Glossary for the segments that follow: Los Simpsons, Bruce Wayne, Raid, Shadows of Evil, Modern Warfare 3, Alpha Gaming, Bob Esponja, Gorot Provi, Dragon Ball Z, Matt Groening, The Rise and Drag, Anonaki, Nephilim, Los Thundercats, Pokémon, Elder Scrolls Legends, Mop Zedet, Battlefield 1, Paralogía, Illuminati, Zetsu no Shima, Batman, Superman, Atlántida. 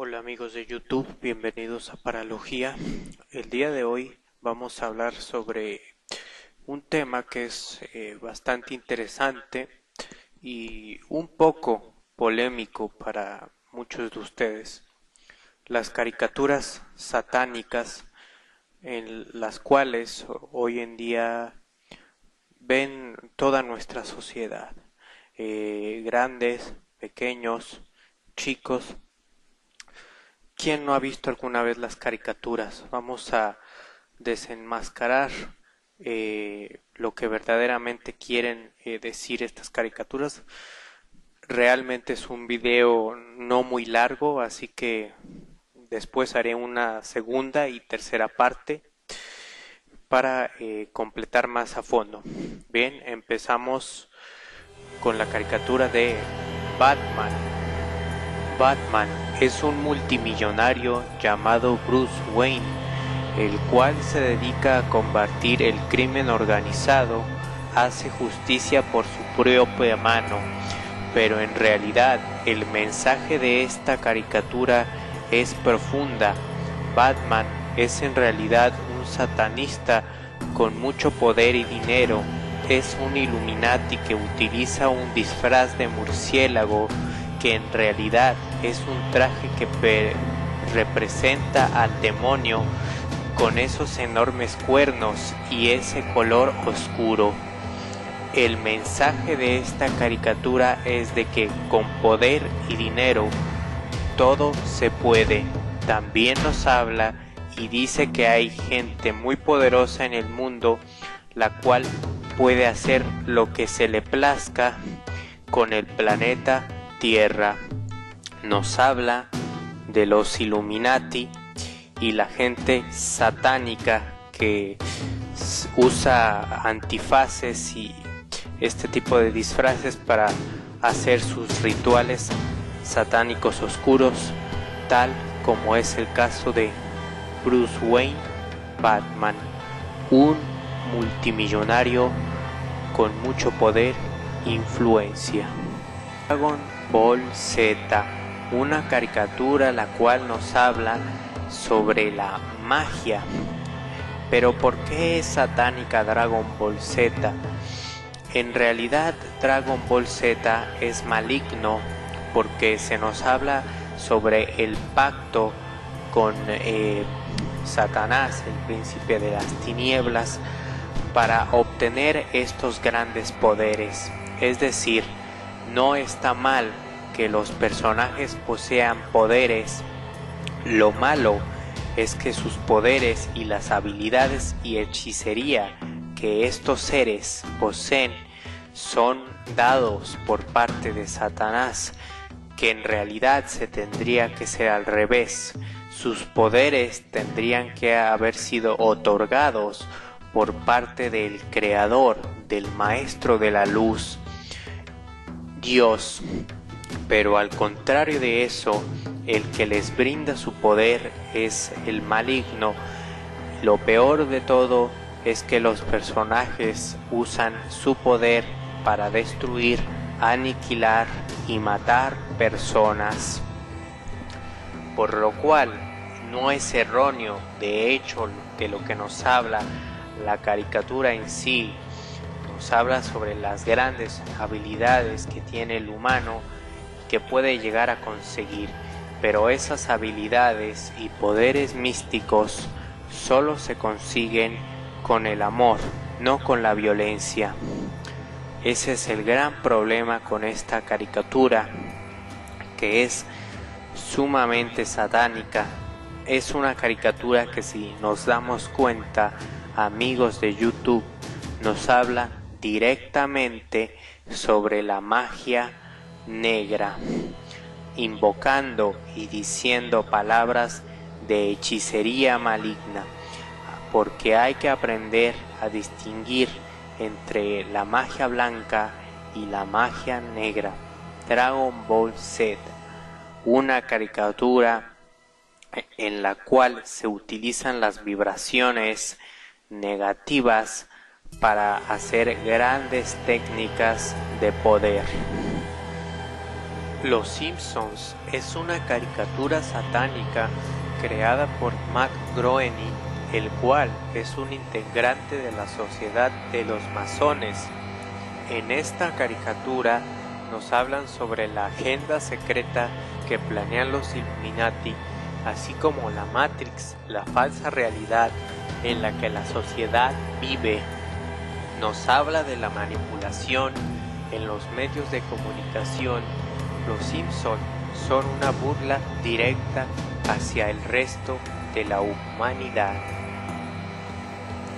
Hola amigos de YouTube, bienvenidos a Paralogía. El día de hoy vamos a hablar sobre un tema que es bastante interesante y un poco polémico para muchos de ustedes. Las caricaturas satánicas en las cuales hoy en día ven toda nuestra sociedad. Grandes, pequeños, chicos. ¿Quién no ha visto alguna vez las caricaturas? Vamos a desenmascarar lo que verdaderamente quieren decir estas caricaturas. Realmente es un video no muy largo, así que después haré una segunda y tercera parte para completar más a fondo. Bien, empezamos con la caricatura de Batman. Batman es un multimillonario llamado Bruce Wayne, el cual se dedica a combatir el crimen organizado, hace justicia por su propia mano, pero en realidad el mensaje de esta caricatura es profunda. Batman es en realidad un satanista con mucho poder y dinero, es un Illuminati que utiliza un disfraz de murciélago, que en realidad es un traje que representa al demonio con esos enormes cuernos y ese color oscuro. El mensaje de esta caricatura es de que con poder y dinero todo se puede. También nos habla y dice que hay gente muy poderosa en el mundo la cual puede hacer lo que se le plazca con el planeta Tierra. Nos habla de los Illuminati y la gente satánica que usa antifaces y este tipo de disfraces para hacer sus rituales satánicos oscuros, tal como es el caso de Bruce Wayne Batman, un multimillonario con mucho poder e influencia. Dragon Ball Z, una caricatura la cual nos habla sobre la magia. Pero ¿por qué es satánica Dragon Ball Z? En realidad Dragon Ball Z es maligno porque se nos habla sobre el pacto con Satanás, el príncipe de las tinieblas, para obtener estos grandes poderes. Es decir, no está mal que los personajes posean poderes, lo malo es que sus poderes y las habilidades y hechicería que estos seres poseen son dados por parte de Satanás, que en realidad se tendría que ser al revés, sus poderes tendrían que haber sido otorgados por parte del Creador, del Maestro de la Luz, Dios, pero al contrario de eso, el que les brinda su poder es el maligno. Lo peor de todo es que los personajes usan su poder para destruir, aniquilar y matar personas, por lo cual no es erróneo, de hecho, de lo que nos habla la caricatura en sí. Nos habla sobre las grandes habilidades que tiene el humano y que puede llegar a conseguir, pero esas habilidades y poderes místicos solo se consiguen con el amor, no con la violencia. Ese es el gran problema con esta caricatura, que es sumamente satánica. Es una caricatura que, si nos damos cuenta, amigos de YouTube, nos habla directamente sobre la magia negra, invocando y diciendo palabras de hechicería maligna, porque hay que aprender a distinguir entre la magia blanca y la magia negra. Dragon Ball Z, una caricatura en la cual se utilizan las vibraciones negativas para hacer grandes técnicas de poder. Los Simpsons es una caricatura satánica creada por Matt Groening, el cual es un integrante de la Sociedad de los Masones. En esta caricatura nos hablan sobre la agenda secreta que planean los Illuminati, así como la Matrix, la falsa realidad en la que la sociedad vive. Nos habla de la manipulación en los medios de comunicación. Los Simpsons son una burla directa hacia el resto de la humanidad.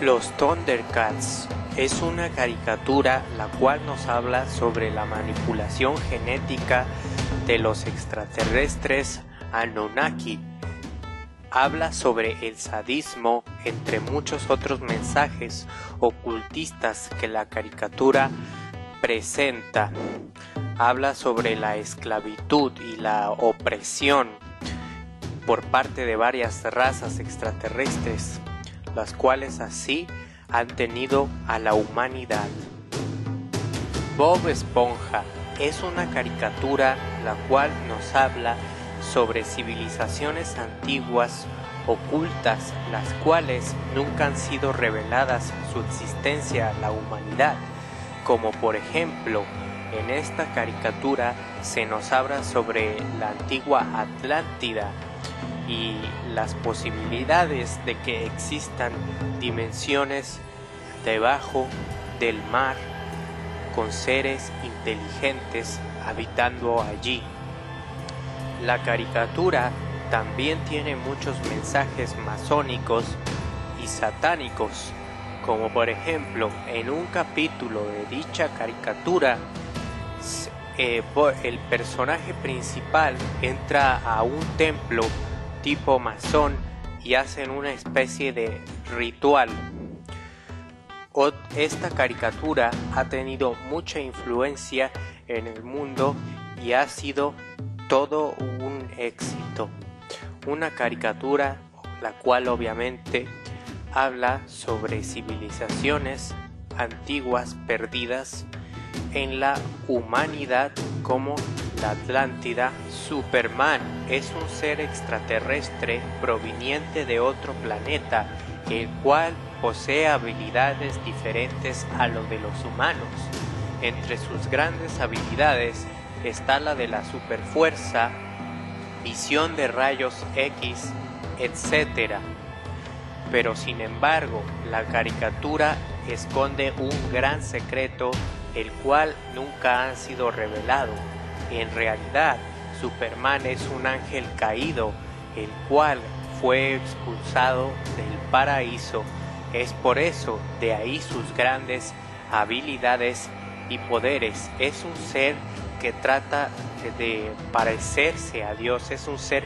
Los Thundercats es una caricatura la cual nos habla sobre la manipulación genética de los extraterrestres Anonaki. Habla sobre el sadismo, entre muchos otros mensajes ocultistas que la caricatura presenta. Habla sobre la esclavitud y la opresión por parte de varias razas extraterrestres, las cuales así han tenido a la humanidad. Bob Esponja es una caricatura la cual nos habla sobre civilizaciones antiguas ocultas, las cuales nunca han sido reveladas su existencia a la humanidad, como por ejemplo, en esta caricatura se nos habla sobre la antigua Atlántida y las posibilidades de que existan dimensiones debajo del mar con seres inteligentes habitando allí. La caricatura también tiene muchos mensajes masónicos y satánicos, como por ejemplo, en un capítulo de dicha caricatura, el personaje principal entra a un templo tipo masón y hacen una especie de ritual. Esta caricatura ha tenido mucha influencia en el mundo y ha sido todo un éxito. Una caricatura la cual obviamente habla sobre civilizaciones antiguas perdidas en la humanidad, como la Atlántida. Superman es un ser extraterrestre proveniente de otro planeta, el cual posee habilidades diferentes a lo de los humanos. Entre sus grandes habilidades está la de la superfuerza, visión de rayos X, etc. Pero sin embargo, la caricatura esconde un gran secreto, el cual nunca han sido revelado. En realidad, Superman es un ángel caído, el cual fue expulsado del paraíso. Es por eso, de ahí sus grandes habilidades y poderes. Es un ser que trata de parecerse a Dios, es un ser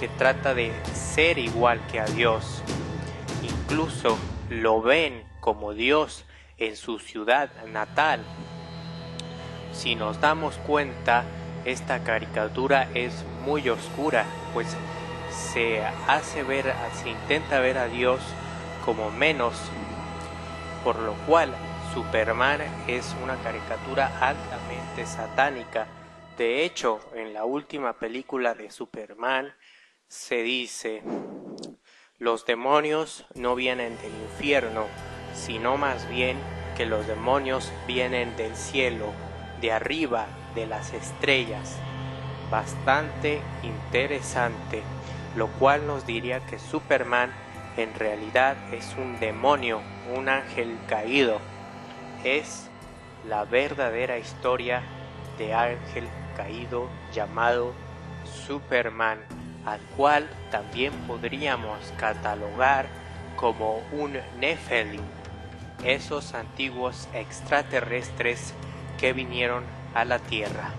que trata de ser igual que a Dios. Incluso lo ven como Dios en su ciudad natal. Si nos damos cuenta, esta caricatura es muy oscura, pues se intenta ver a Dios como menos, por lo cual Superman es una caricatura altamente satánica. De hecho, en la última película de Superman se dice: los demonios no vienen del infierno, sino más bien que los demonios vienen del cielo, de arriba, de las estrellas. Bastante interesante, lo cual nos diría que Superman en realidad es un demonio, un ángel caído. Es la verdadera historia de ángel caído llamado Superman, al cual también podríamos catalogar como un Nephilim, esos antiguos extraterrestres que vinieron a la Tierra.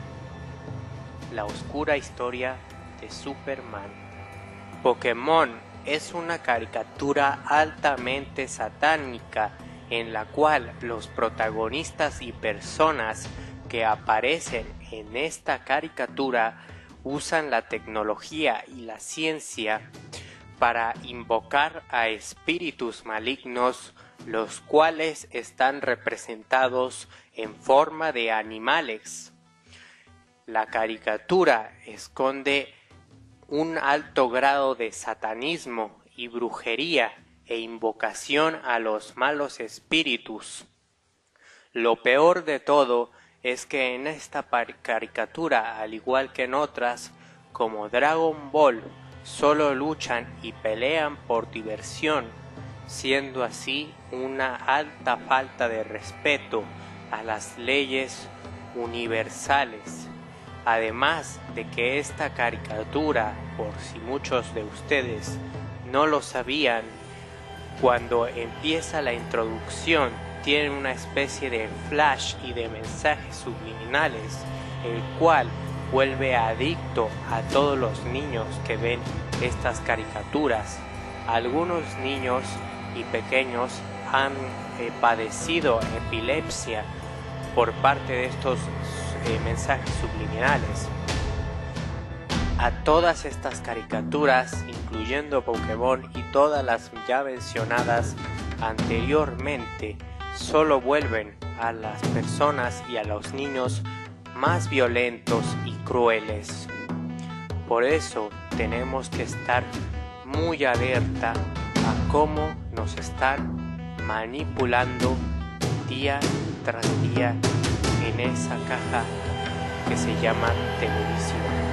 La oscura historia de Superman. Pokémon es una caricatura altamente satánica, en la cual los protagonistas y personas que aparecen en esta caricatura usan la tecnología y la ciencia para invocar a espíritus malignos, los cuales están representados en forma de animales. la caricatura esconde un alto grado de satanismo y brujería e invocación a los malos espíritus. Lo peor de todo es que en esta caricatura, al igual que en otras, como Dragon Ball, solo luchan y pelean por diversión, siendo así una alta falta de respeto a las leyes universales. Además de que esta caricatura, por si muchos de ustedes no lo sabían, cuando empieza la introducción tiene una especie de flash y de mensajes subliminales, el cual vuelve adicto a todos los niños que ven estas caricaturas. Algunos niños y pequeños han padecido epilepsia por parte de estos mensajes subliminales. A todas estas caricaturas, incluyendo Pokémon y todas las ya mencionadas anteriormente, solo vuelven a las personas y a los niños más violentos y crueles. Por eso tenemos que estar muy alerta a cómo nos están manipulando día tras día en esa caja que se llama televisión.